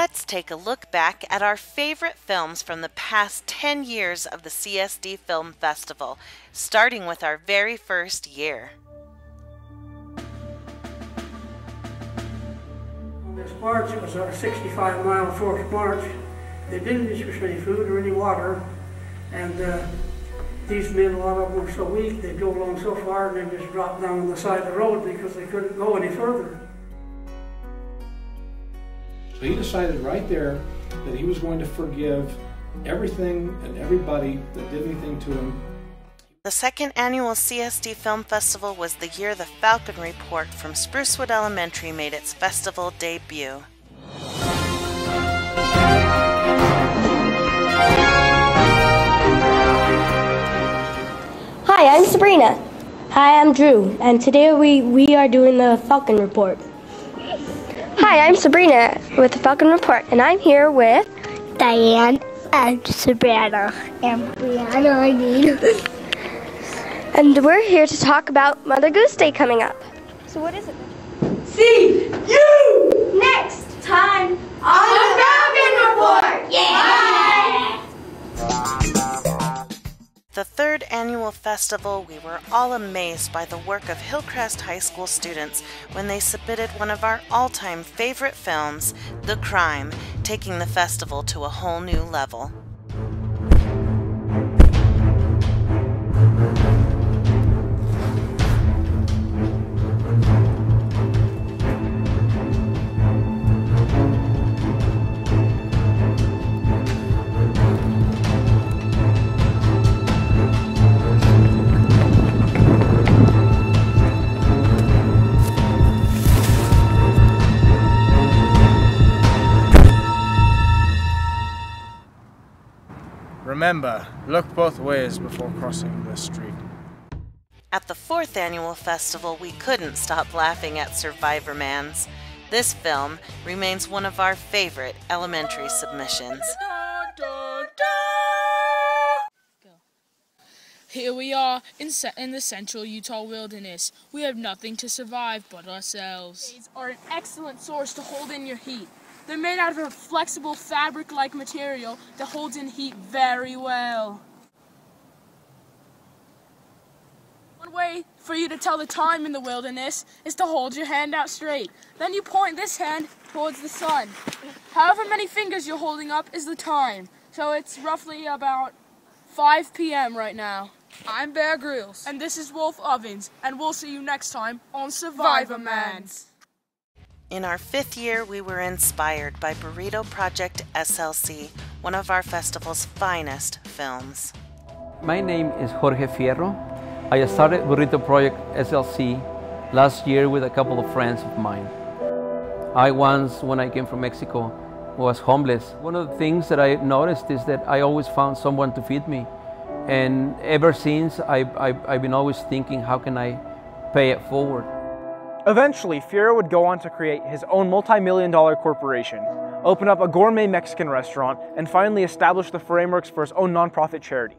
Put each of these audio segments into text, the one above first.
let's take a look back at our favorite films from the past 10 years of the CSD Film Festival, starting with our very first year. This march, it was our 65-mile forced march. They didn't distribute any food or any water, and these men, a lot of them were so weak, they'd go along so far and they just dropped down on the side of the road because they couldn't go any further. So he decided right there that he was going to forgive everything and everybody that did anything to him. The second annual CSD Film Festival was the year the Falcon Report from Sprucewood Elementary made its festival debut. Hi, I'm Sabrina. Hi, I'm Drew, and today we are doing the Falcon Report. Hi, I'm Sabrina with the Falcon Report, and I'm here with Diane and Sabrina and Brianna, I mean. And we're here to talk about Mother Goose Day coming up. So what is it? See you next time on the Falcon Report! Yeah! Bye! The third annual festival, we were all amazed by the work of Hillcrest High School students when they submitted one of our all-time favorite films, The Crime, taking the festival to a whole new level. Remember, look both ways before crossing the street. At the fourth annual festival, we couldn't stop laughing at Survivor Man's. This film remains one of our favorite elementary submissions. Here we are in the central Utah wilderness. We have nothing to survive but ourselves. These are an excellent source to hold in your heat. They're made out of a flexible fabric-like material that holds in heat very well. One way for you to tell the time in the wilderness is to hold your hand out straight. Then you point this hand towards the sun. However many fingers you're holding up is the time. So it's roughly about 5 p.m. right now. I'm Bear Grylls. And this is Wolfe Ovens. And we'll see you next time on Survivorman's. In our fifth year, we were inspired by Burrito Project SLC, one of our festival's finest films. My name is Jorge Fierro. I started Burrito Project SLC last year with a couple of friends of mine. I once, when I came from Mexico, was homeless. One of the things that I noticed is that I always found someone to feed me. And ever since, I've been always thinking, how can I pay it forward? Eventually, Fierro would go on to create his own multi-million-dollar corporation, open up a gourmet Mexican restaurant, and finally establish the frameworks for his own nonprofit charity.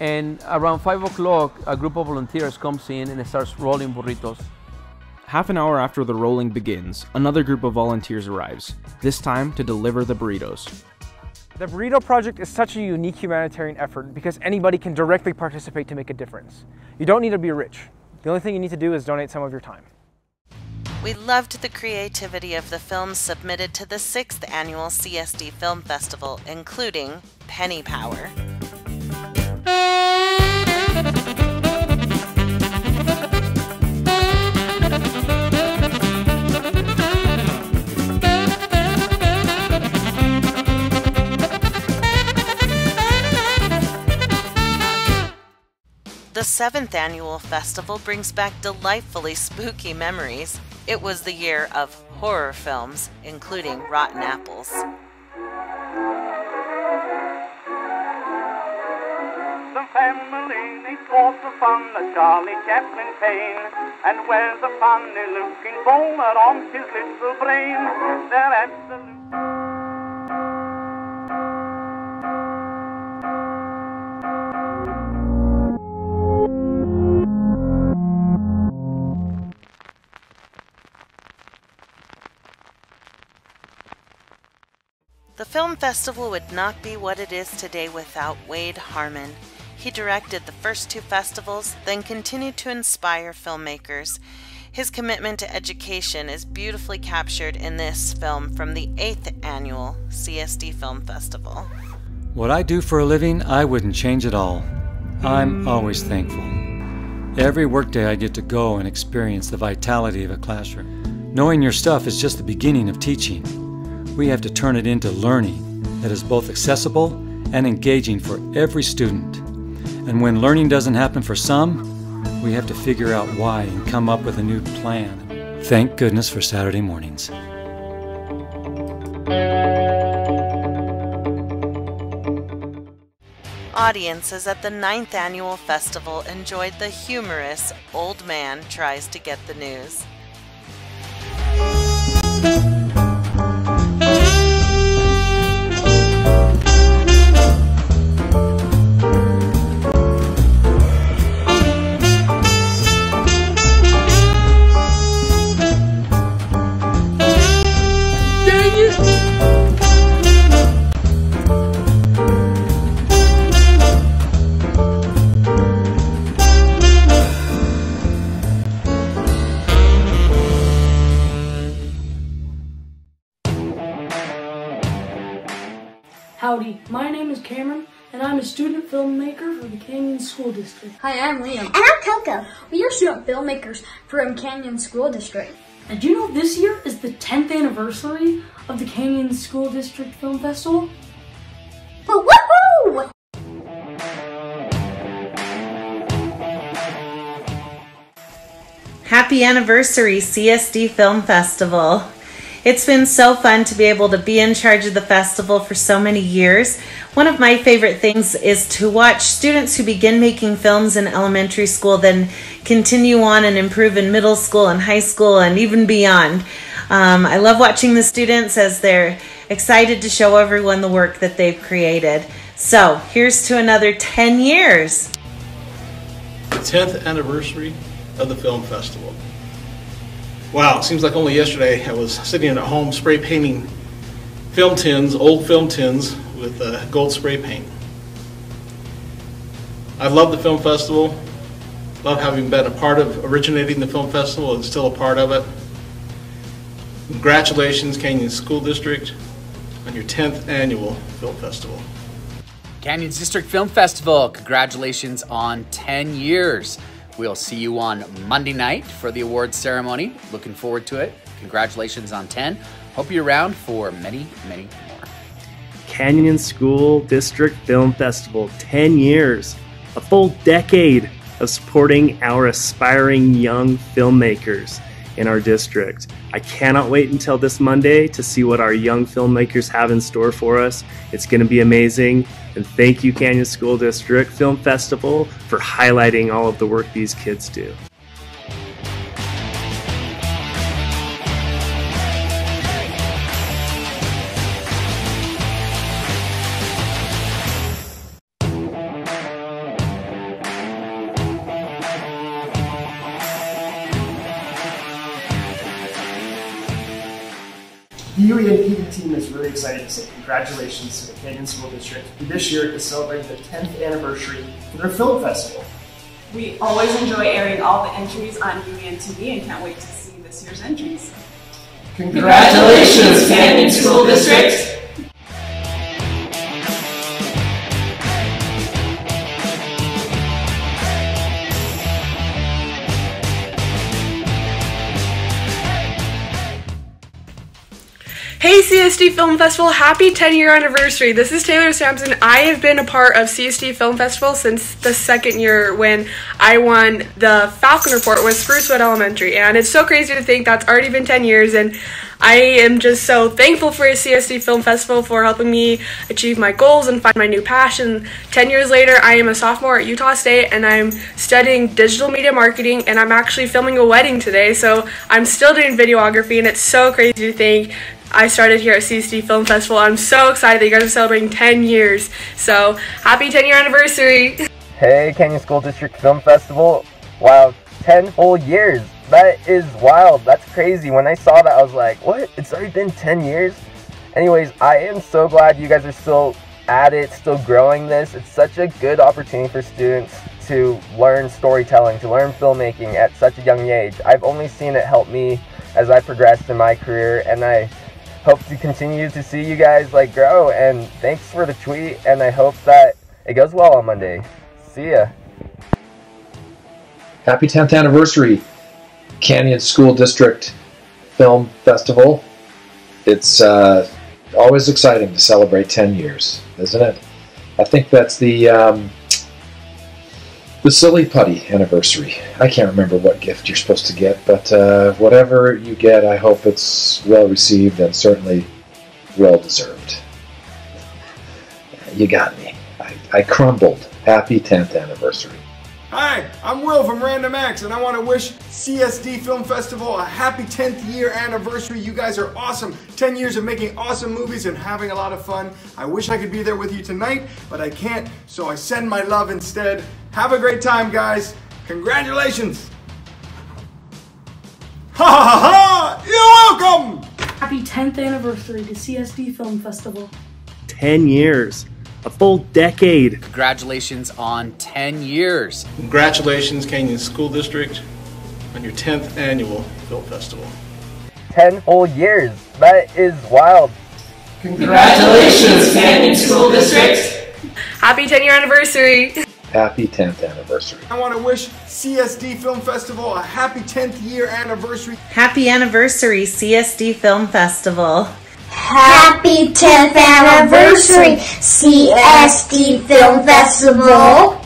And around 5 o'clock, a group of volunteers comes in and starts rolling burritos. Half an hour after the rolling begins, another group of volunteers arrives, this time to deliver the burritos. The Burrito Project is such a unique humanitarian effort because anybody can directly participate to make a difference. You don't need to be rich. The only thing you need to do is donate some of your time. We loved the creativity of the films submitted to the 6th annual CSD Film Festival, including Penny Power. The 7th annual festival brings back delightfully spooky memories. It was the year of horror films, including Rotten Apples. The family, they talked upon the Charlie Chaplin Kane, and wears a funny looking bowler on his little brain. They're absolute. The film festival would not be what it is today without Wade Harmon. He directed the first two festivals, then continued to inspire filmmakers. His commitment to education is beautifully captured in this film from the 8th annual CSD Film Festival. What I do for a living, I wouldn't change at all. I'm always thankful. Every workday I get to go and experience the vitality of a classroom. Knowing your stuff is just the beginning of teaching. We have to turn it into learning that is both accessible and engaging for every student. And when learning doesn't happen for some, we have to figure out why and come up with a new plan. Thank goodness for Saturday mornings. Audiences at the 9th annual festival enjoyed the humorous Old Man Tries to Get the News. Howdy, my name is Cameron, and I'm a student filmmaker for the Canyons School District. Hi, I'm Liam. And I'm Kelka. We are student filmmakers from Canyons School District. And do you know this year is the 10th anniversary of the Canyons School District Film Festival? Woohoo! Happy anniversary, CSD Film Festival. It's been so fun to be able to be in charge of the festival for so many years. One of my favorite things is to watch students who begin making films in elementary school then continue on and improve in middle school and high school and even beyond. I love watching the students as they're excited to show everyone the work that they've created. So here's to another 10 years. The 10th anniversary of the film festival. Wow, it seems like only yesterday I was sitting at home spray painting film tins, old film tins, with gold spray paint. I love the film festival. Love having been a part of originating the film festival and still a part of it. Congratulations, Canyons School District, on your 10th annual film festival. Canyons District Film Festival, congratulations on 10 years. We'll see you on Monday night for the awards ceremony. Looking forward to it. Congratulations on 10. Hope you're around for many, many more. Canyons School District Film Festival, 10 years, a full decade of supporting our aspiring young filmmakers in our district. I cannot wait until this Monday to see what our young filmmakers have in store for us. It's going to be amazing. And thank you, Canyons School District Film Festival, for highlighting all of the work these kids do. The UEN TV team is really excited to say congratulations to the Canyons School District, who this year is celebrating the 10th anniversary of their film festival. We always enjoy airing all the entries on UEN TV and can't wait to see this year's entries. Congratulations, Canyons School District! Hey CSD Film Festival, happy 10-year anniversary. This is Taylor Sampson. I have been a part of CSD Film Festival since the second year when I won the Falcon Report with Sprucewood Elementary. And it's so crazy to think that's already been 10 years, and I am just so thankful for CSD Film Festival for helping me achieve my goals and find my new passion. 10 years later, I am a sophomore at Utah State, and I'm studying digital media marketing, and I'm actually filming a wedding today, so I'm still doing videography, and it's so crazy to think I started here at CSD Film Festival. I'm so excited that you guys are celebrating 10 years. So happy 10-year anniversary. Hey, Canyons School District Film Festival. Wow, 10 whole years. That is wild. That's crazy. When I saw that, I was like, what? It's already been 10 years? Anyways, I am so glad you guys are still at it, still growing this. It's such a good opportunity for students to learn storytelling, to learn filmmaking at such a young age. I've only seen it help me as I progressed in my career, and I hope to continue to see you guys like grow. And thanks for the tweet, and I hope that it goes well on Monday. See ya. Happy 10th anniversary, Canyons School District Film Festival. It's always exciting to celebrate 10 years, isn't it? I think that's the Silly Putty anniversary. I can't remember what gift you're supposed to get, but whatever you get, I hope it's well received and certainly well deserved. You got me. I crumbled. Happy 10th anniversary. Hi, I'm Will from Random Acts, and I want to wish CSD Film Festival a happy 10th year anniversary. You guys are awesome. 10 years of making awesome movies and having a lot of fun. I wish I could be there with you tonight, but I can't, so I send my love instead. Have a great time, guys. Congratulations. Ha ha ha! You're welcome! Happy 10th anniversary to CSD Film Festival. 10 years. A full decade. Congratulations on 10 years. Congratulations, Canyons School District, on your 10th annual film festival. 10 whole years. That is wild. Congratulations, Canyons School District. Happy 10-year anniversary. Happy 10th anniversary. I want to wish CSD Film Festival a happy 10th year anniversary. Happy anniversary, CSD Film Festival. Happy 10th anniversary, CSD Film Festival!